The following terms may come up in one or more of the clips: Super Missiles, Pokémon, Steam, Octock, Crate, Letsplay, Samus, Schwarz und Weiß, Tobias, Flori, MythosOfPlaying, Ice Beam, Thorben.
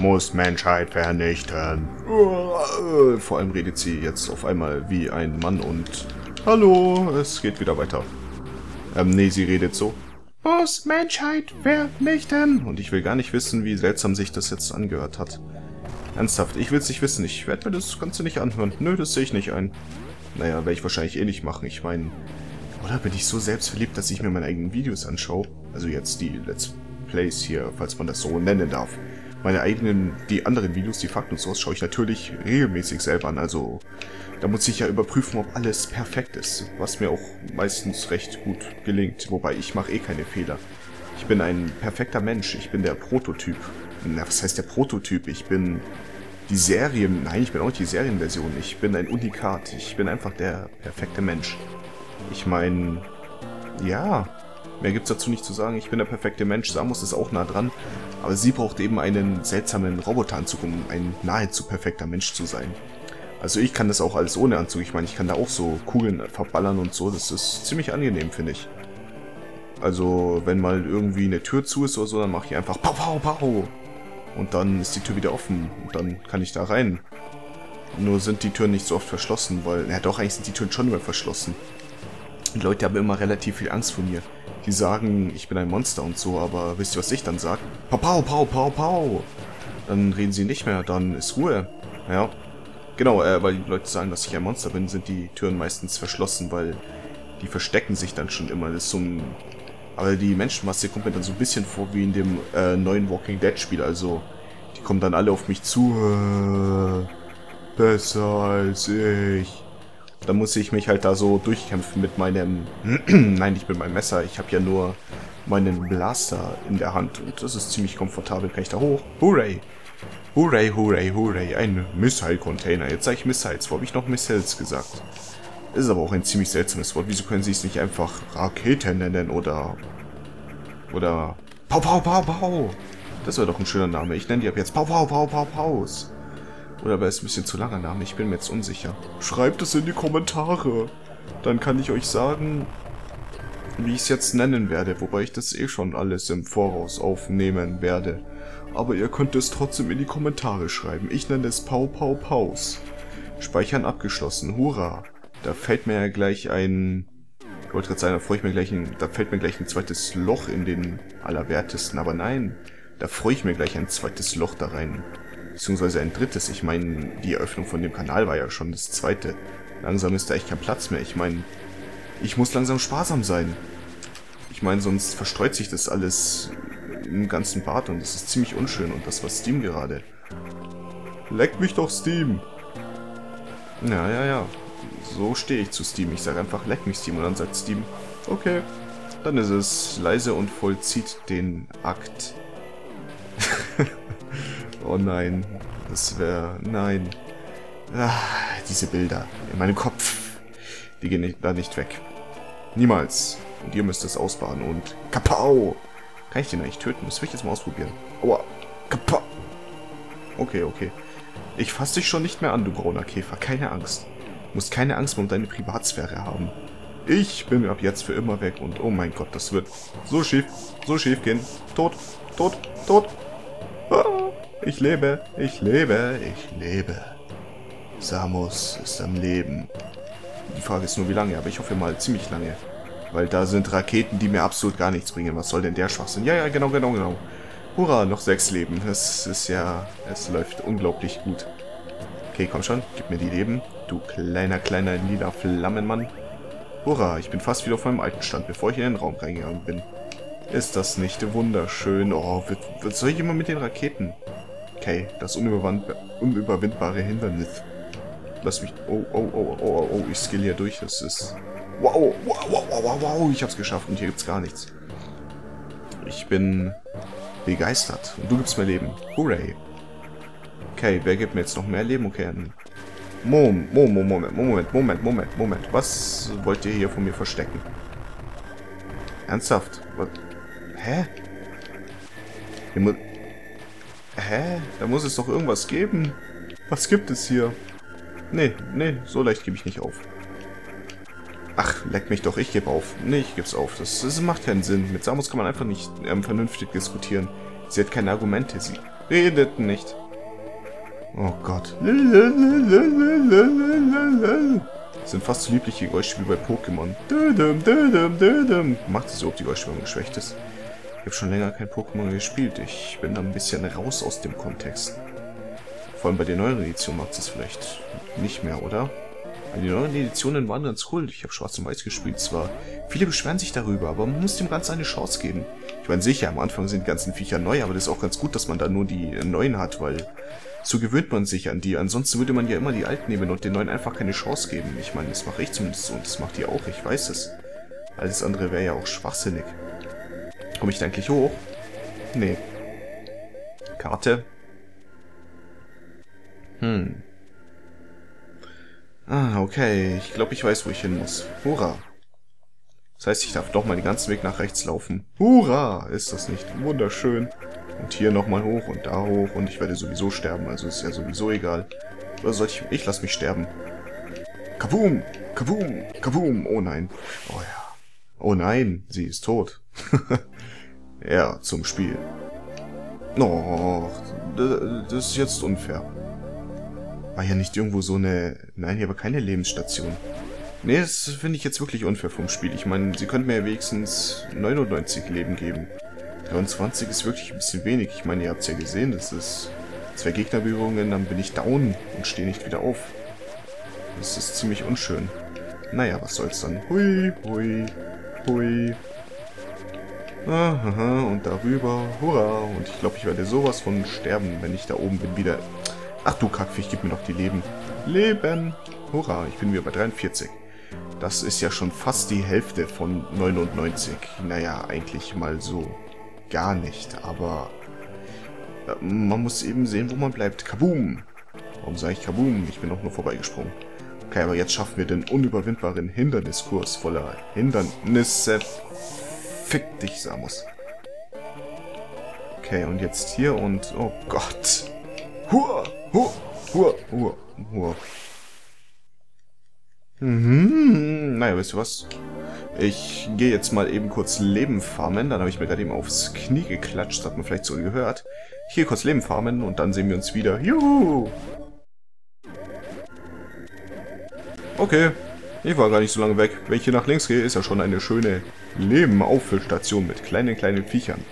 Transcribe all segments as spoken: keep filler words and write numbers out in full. Muss Menschheit vernichten. Vor allem redet sie jetzt auf einmal wie ein Mann und... Hallo, es geht wieder weiter. Ähm, nee, sie redet so. Muss Menschheit vernichten. Und ich will gar nicht wissen, wie seltsam sich das jetzt angehört hat. Ernsthaft, ich will es nicht wissen. Ich werde mir das Ganze nicht anhören. Nö, das sehe ich nicht ein. Naja, werde ich wahrscheinlich eh nicht machen. Ich meine, oder bin ich so selbstverliebt, dass ich mir meine eigenen Videos anschaue? Also jetzt die Let's Plays hier, falls man das so nennen darf. Meine eigenen, die anderen Videos, die Fakten und sowas, schaue ich natürlich regelmäßig selber an. Also, da muss ich ja überprüfen, ob alles perfekt ist. Was mir auch meistens recht gut gelingt. Wobei, ich mache eh keine Fehler. Ich bin ein perfekter Mensch. Ich bin der Prototyp. Na, was heißt der Prototyp? Ich bin die Serien... Nein, ich bin auch nicht die Serienversion. Ich bin ein Unikat. Ich bin einfach der perfekte Mensch. Ich meine... Ja... Mehr gibt's dazu nicht zu sagen. Ich bin der perfekte Mensch. Samus ist auch nah dran. Aber sie braucht eben einen seltsamen Roboteranzug, um ein nahezu perfekter Mensch zu sein. Also ich kann das auch alles ohne Anzug. Ich meine, ich kann da auch so Kugeln verballern und so. Das ist ziemlich angenehm, finde ich. Also, wenn mal irgendwie eine Tür zu ist oder so, dann mache ich einfach Pow, Pow, Pow. Und dann ist die Tür wieder offen. Und dann kann ich da rein. Nur sind die Türen nicht so oft verschlossen, weil... Na doch, eigentlich sind die Türen schon immer verschlossen. Die Leute haben immer relativ viel Angst vor mir. Die sagen, ich bin ein Monster und so, aber wisst ihr, was ich dann sage? Pau, pau, pau, pau, pau. Dann reden sie nicht mehr, dann ist Ruhe. Ja, genau, äh, weil die Leute sagen, dass ich ein Monster bin, sind die Türen meistens verschlossen, weil die verstecken sich dann schon immer. Das ist so ein... Aber die Menschenmasse kommt mir dann so ein bisschen vor wie in dem äh, neuen Walking Dead Spiel. Also, die kommen dann alle auf mich zu. Äh, besser als ich. Da muss ich mich halt da so durchkämpfen mit meinem... Nein, nicht mit meinem Messer. Ich habe ja nur meinen Blaster in der Hand. Und das ist ziemlich komfortabel. Kann ich da hoch? Hooray! Hooray, hooray, hooray. Ein Missile-Container. Jetzt sage ich Missiles. Wo habe ich noch Missiles gesagt? Ist aber auch ein ziemlich seltsames Wort. Wieso können sie es nicht einfach Raketen nennen oder... Oder... Pau, pau, pau, pau! Das wäre doch ein schöner Name. Ich nenne die ab jetzt Pau, pau, pau, pau, paus. Oder aber ist ein bisschen zu langer Name, ich bin mir jetzt unsicher. Schreibt es in die Kommentare. Dann kann ich euch sagen, wie ich es jetzt nennen werde. Wobei ich das eh schon alles im Voraus aufnehmen werde. Aber ihr könnt es trotzdem in die Kommentare schreiben. Ich nenne es Pau Pau Paus. Speichern abgeschlossen. Hurra. Da fällt mir ja gleich ein... Ich wollte gerade sagen, da, freue ich mir gleich ein... da fällt mir gleich ein zweites Loch in den Allerwertesten. Aber nein, da freue ich mir gleich ein zweites Loch da rein. Beziehungsweise ein drittes. Ich meine, die Eröffnung von dem Kanal war ja schon das zweite. Langsam ist da echt kein Platz mehr. Ich meine, ich muss langsam sparsam sein. Ich meine, sonst verstreut sich das alles im ganzen Bad und das ist ziemlich unschön. Und das war Steam gerade. Leck mich doch, Steam! Ja, ja, ja. So stehe ich zu Steam. Ich sage einfach, leck mich, Steam. Und dann sagt Steam, okay. Dann ist es leise und vollzieht den Akt. Oh nein, das wäre... Nein. Ah, diese Bilder in meinem Kopf. Die gehen nicht, da nicht weg. Niemals. Und ihr müsst es ausbaden und... Kapau! Kann ich den eigentlich töten? Das will ich jetzt mal ausprobieren. Aua. Kapau! Okay, okay. Ich fasse dich schon nicht mehr an, du brauner Käfer. Keine Angst. Du musst keine Angst mehr um deine Privatsphäre haben. Ich bin ab jetzt für immer weg und... Oh mein Gott, das wird so schief, so schief gehen. Tot, tot, tot. Ah. Ich lebe, ich lebe, ich lebe. Samus ist am Leben. Die Frage ist nur, wie lange, aber ich hoffe mal ziemlich lange. Weil da sind Raketen, die mir absolut gar nichts bringen. Was soll denn der Schwachsinn? Ja, ja, genau, genau, genau. Hurra, noch sechs Leben. Es ist ja, es läuft unglaublich gut. Okay, komm schon, gib mir die Leben. Du kleiner, kleiner, lila Flammenmann. Hurra, ich bin fast wieder auf meinem alten Stand, bevor ich in den Raum reingegangen bin. Ist das nicht wunderschön? Oh, was soll ich immer mit den Raketen? Okay, das unüberwindbare Hindernis. Lass mich... Oh, oh, oh, oh, oh, oh, ich skill hier durch, das ist... Wow, wow, wow, wow, wow, ich hab's geschafft und hier gibt's gar nichts. Ich bin begeistert und du gibst mir Leben. Hooray. Okay, wer gibt mir jetzt noch mehr Leben? Okay, Moment, Moment, Moment, Moment, Moment, Moment. Was wollt ihr hier von mir verstecken? Ernsthaft? Was? Hä? Hier muss... Hä? Da muss es doch irgendwas geben. Was gibt es hier? Nee, nee, so leicht gebe ich nicht auf. Ach, leck mich doch, ich gebe auf. Nee, ich gebe es auf. Das, das macht keinen Sinn. Mit Samus kann man einfach nicht ähm, vernünftig diskutieren. Sie hat keine Argumente, sie redet nicht. Oh Gott. Das sind fast so liebliche Geräusche wie bei Pokémon. Macht es so, ob die Geräuschwärmung geschwächt ist. Ich habe schon länger kein Pokémon gespielt. Ich bin da ein bisschen raus aus dem Kontext. Vor allem bei der neuen Edition macht es vielleicht nicht mehr, oder? Weil die neuen Editionen waren ganz cool. Ich habe Schwarz und Weiß gespielt zwar. Viele beschweren sich darüber, aber man muss dem Ganzen eine Chance geben. Ich meine, sicher, am Anfang sind die ganzen Viecher neu, aber das ist auch ganz gut, dass man da nur die neuen hat, weil so gewöhnt man sich an die. Ansonsten würde man ja immer die alten nehmen und den neuen einfach keine Chance geben. Ich meine, das mache ich zumindest so und das macht ihr auch, ich weiß es. Alles andere wäre ja auch schwachsinnig. Komme ich da eigentlich hoch? Nee. Karte. Hm. Ah, okay. Ich glaube, ich weiß, wo ich hin muss. Hurra. Das heißt, ich darf doch mal den ganzen Weg nach rechts laufen. Hurra! Ist das nicht wunderschön? Und hier nochmal hoch und da hoch. Und ich werde sowieso sterben, also ist ja sowieso egal. Oder soll ich... Ich lasse mich sterben. Kaboom! Kaboom! Kaboom! Oh nein. Oh ja. Oh nein, sie ist tot. Ja, zum Spiel. Oh, das ist jetzt unfair. War ja nicht irgendwo so eine... Nein, hier war keine Lebensstation. Nee, das finde ich jetzt wirklich unfair vom Spiel. Ich meine, sie könnten mir ja wenigstens neunundneunzig Leben geben. dreiundzwanzig ist wirklich ein bisschen wenig. Ich meine, ihr habt es ja gesehen, das ist... Zwei Gegnerberührungen, dann bin ich down und stehe nicht wieder auf. Das ist ziemlich unschön. Naja, was soll's dann. Hui, hui, hui. Aha, und darüber. Hurra. Und ich glaube, ich werde sowas von sterben, wenn ich da oben bin wieder... Ach du Kackfisch, gib mir doch die Leben. Leben! Hurra, ich bin wieder bei dreiundvierzig. Das ist ja schon fast die Hälfte von neunundneunzig. Naja, eigentlich mal so. Gar nicht, aber... Man muss eben sehen, wo man bleibt. Kaboom! Warum sage ich Kaboom? Ich bin doch nur vorbeigesprungen. Okay, aber jetzt schaffen wir den unüberwindbaren Hinderniskurs voller Hindernisse. Fick dich, Samus. Okay, und jetzt hier und... Oh Gott! Hua! Hua! Hua! Hua! Hua! Mhm. Naja, weißt du was? Ich gehe jetzt mal eben kurz Leben farmen. Dann habe ich mir gerade eben aufs Knie geklatscht. Das hat man vielleicht so gehört. Ich gehe kurz Leben farmen und dann sehen wir uns wieder. Juhu! Okay. Ich war gar nicht so lange weg. Wenn ich hier nach links gehe, ist ja schon eine schöne Leben-Auffüllstation mit kleinen, kleinen Viechern.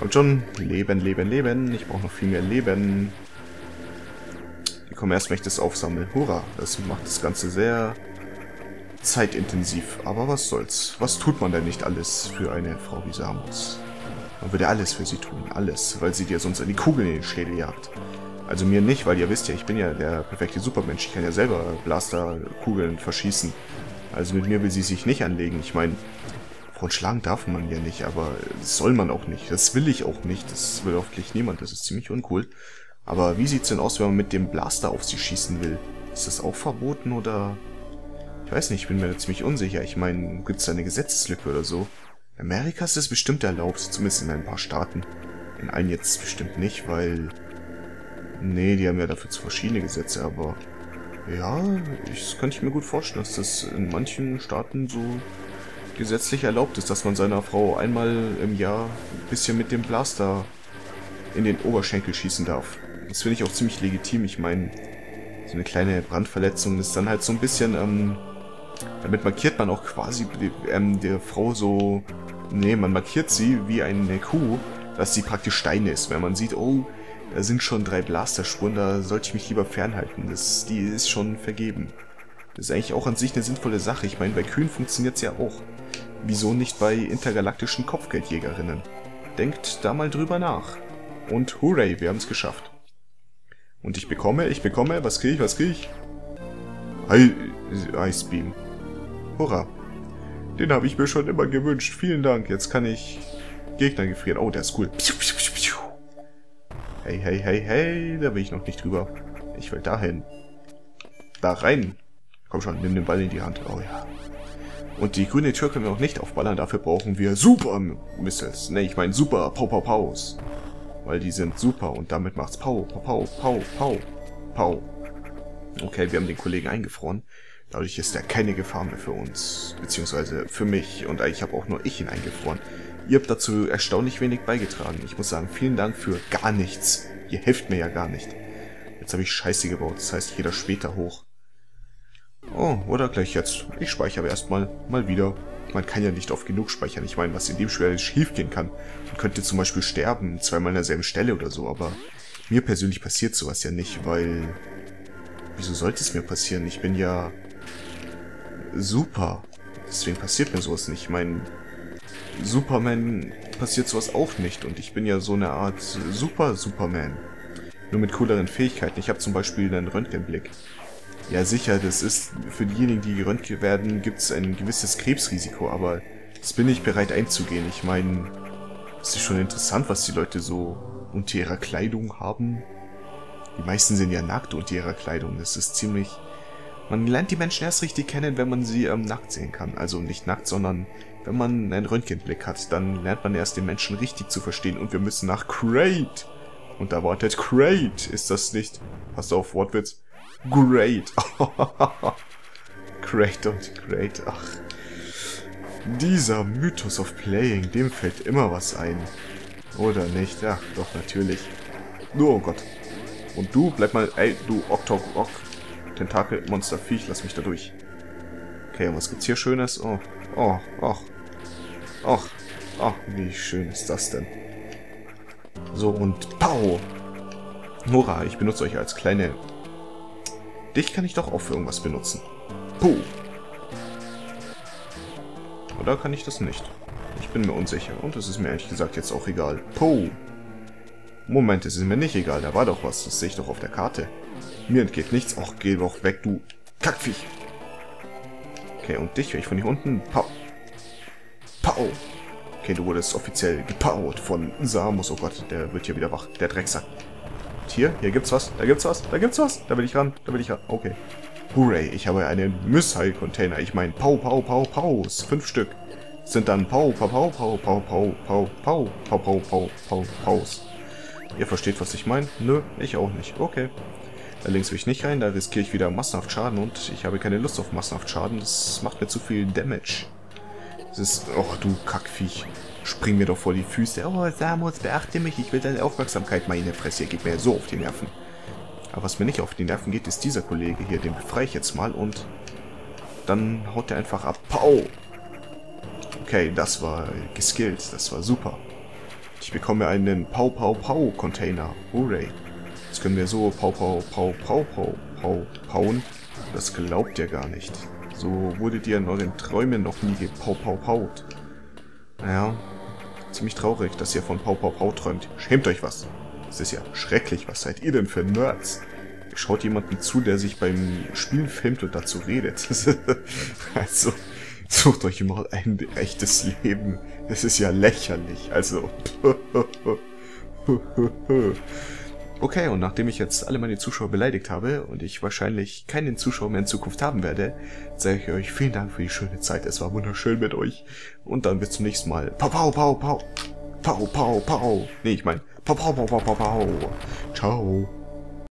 Kommt schon. Leben, Leben, Leben. Ich brauche noch viel mehr Leben. Ich komme erst, wenn ich das aufsammle. Hurra. Das macht das Ganze sehr zeitintensiv. Aber was soll's. Was tut man denn nicht alles für eine Frau wie Samus? Man würde alles für sie tun. Alles. Weil sie dir sonst eine Kugel in den Schädel jagt. Also mir nicht, weil ihr wisst ja, ich bin ja der perfekte Supermensch. Ich kann ja selber Blasterkugeln verschießen. Also mit mir will sie sich nicht anlegen. Ich meine... Und schlagen darf man ja nicht, aber das soll man auch nicht. Das will ich auch nicht. Das will hoffentlich niemand. Das ist ziemlich uncool. Aber wie sieht's denn aus, wenn man mit dem Blaster auf sie schießen will? Ist das auch verboten oder... Ich weiß nicht, ich bin mir ziemlich unsicher. Ich meine, gibt's da eine Gesetzeslücke oder so? In Amerika ist das bestimmt erlaubt, zumindest in ein paar Staaten. In allen jetzt bestimmt nicht, weil... Nee, die haben ja dafür zu verschiedene Gesetze, aber... Ja, das könnte ich mir gut vorstellen, dass das in manchen Staaten so... gesetzlich erlaubt ist, dass man seiner Frau einmal im Jahr ein bisschen mit dem Blaster in den Oberschenkel schießen darf. Das finde ich auch ziemlich legitim. Ich meine, so eine kleine Brandverletzung ist dann halt so ein bisschen, ähm, damit markiert man auch quasi ähm, der Frau so, nee, man markiert sie wie eine Kuh, dass sie praktisch Steine ist. Wenn man sieht, oh, da sind schon drei Blasterspuren, da sollte ich mich lieber fernhalten. Das, die ist schon vergeben. Das ist eigentlich auch an sich eine sinnvolle Sache. Ich meine, bei Kühen funktioniert es ja auch. Wieso nicht bei intergalaktischen Kopfgeldjägerinnen? Denkt da mal drüber nach. Und hooray, wir haben es geschafft. Und ich bekomme, ich bekomme, was kriege ich, was kriege ich? Ice Beam. Hurra. Den habe ich mir schon immer gewünscht. Vielen Dank, jetzt kann ich Gegner gefrieren. Oh, der ist cool. Hey, hey, hey, hey, da will ich noch nicht drüber. Ich will dahin. Da rein. Komm schon, nimm den Ball in die Hand. Oh ja. Und die grüne Tür können wir auch nicht aufballern. Dafür brauchen wir Super Missiles. Ne, ich meine Super Pau Pau Paus. Weil die sind super und damit macht's Pau Pau Pau Pau Pau Pau. Okay, wir haben den Kollegen eingefroren. Dadurch ist er keine Gefahr mehr für uns. Beziehungsweise für mich. Und eigentlich habe auch nur ich ihn eingefroren. Ihr habt dazu erstaunlich wenig beigetragen. Ich muss sagen, vielen Dank für gar nichts. Ihr helft mir ja gar nicht. Jetzt habe ich Scheiße gebaut, das heißt, ich gehe da später hoch. Oh, oder gleich jetzt. Ich speichere erstmal mal wieder. Man kann ja nicht oft genug speichern. Ich meine, was in dem Spiel schief gehen kann. Man könnte zum Beispiel sterben, zweimal an derselben Stelle oder so, aber mir persönlich passiert sowas ja nicht, weil... Wieso sollte es mir passieren? Ich bin ja... super. Deswegen passiert mir sowas nicht. Ich meine, Superman passiert sowas auch nicht. Und ich bin ja so eine Art Super-Superman. Nur mit cooleren Fähigkeiten. Ich habe zum Beispiel einen Röntgenblick. Ja sicher, das ist für diejenigen, die geröntgt werden, gibt es ein gewisses Krebsrisiko, aber das bin ich bereit einzugehen. Ich meine, es ist schon interessant, was die Leute so unter ihrer Kleidung haben. Die meisten sind ja nackt unter ihrer Kleidung. Das ist ziemlich... Man lernt die Menschen erst richtig kennen, wenn man sie ähm, nackt sehen kann. Also nicht nackt, sondern wenn man einen Röntgenblick hat, dann lernt man erst den Menschen richtig zu verstehen. Und wir müssen nach Crate. Und da wartet Crate. Ist das nicht... Passt auf, Wortwitz. Great. Great und great. Ach. Dieser Mythos of Playing, dem fällt immer was ein. Oder nicht? Ach, doch, natürlich. Nur, oh Gott. Und du, bleib mal... Ey, du, Octock, Ock. Tentakel, Monster, Viech, lass mich da durch. Okay, was gibt's hier Schönes? Oh, oh, ach. Ach, ach, wie schön ist das denn? So, und... Pow! Hurra, ich benutze euch als kleine... Dich kann ich doch auch für irgendwas benutzen. Puh. Oder kann ich das nicht? Ich bin mir unsicher. Und es ist mir ehrlich gesagt jetzt auch egal. Puh. Moment, es ist mir nicht egal. Da war doch was. Das sehe ich doch auf der Karte. Mir entgeht nichts. Och, geh doch weg, du Kackviech. Okay, und dich will ich von hier unten. Pau. Pau. Okay, du wurdest offiziell gepaut von Samus. Oh Gott, der wird hier wieder wach. Der Drecksack. Hier, hier gibt's was, da gibt's was, da gibt's was, da will ich ran, da will ich ran, okay. Hooray, ich habe einen Missile-Container, ich meine, pau, pau, pau, pau, fünf Stück. Sind dann pau, pau, pau, pau, pau, pau, pau, pau, pau, pau, pau, pau, paus. Ihr versteht, was ich meine? Nö, ich auch nicht, okay. Da links will ich nicht rein, da riskiere ich wieder massenhaft Schaden und ich habe keine Lust auf massenhaft Schaden, das macht mir zu viel Damage. Das ist, oh du Kackviech. Spring mir doch vor die Füße. Oh, Samus, beachte mich. Ich will deine Aufmerksamkeit. Meine Fresse geht mir so auf die Nerven. Aber was mir nicht auf die Nerven geht, ist dieser Kollege hier. Den befreie ich jetzt mal und dann haut er einfach ab. Pau! Okay, das war geskillt. Das war super. Ich bekomme einen Pau-Pau-Pau-Container. Hooray. Jetzt können wir so Pau-Pau-Pau-Pau-Pau-Pau pauen. Das glaubt ihr gar nicht. So wurdet ihr in euren Träumen noch nie gepau-pau-paut. Naja. Ziemlich traurig, dass ihr von Pau Pau Pau träumt. Schämt euch was. Das ist ja schrecklich. Was seid ihr denn für Nerds? Schaut jemanden zu, der sich beim Spielen filmt und dazu redet. Also, sucht euch mal ein echtes Leben. Das ist ja lächerlich. Also. Okay, und nachdem ich jetzt alle meine Zuschauer beleidigt habe und ich wahrscheinlich keinen Zuschauer mehr in Zukunft haben werde, sage ich euch vielen Dank für die schöne Zeit. Es war wunderschön mit euch. Und dann bis zum nächsten Mal. Pau, pau, pau, pau. Pau, pau, pau. Nee, ich meine, pau, pau, pau, pau, pau, pau. Ciao.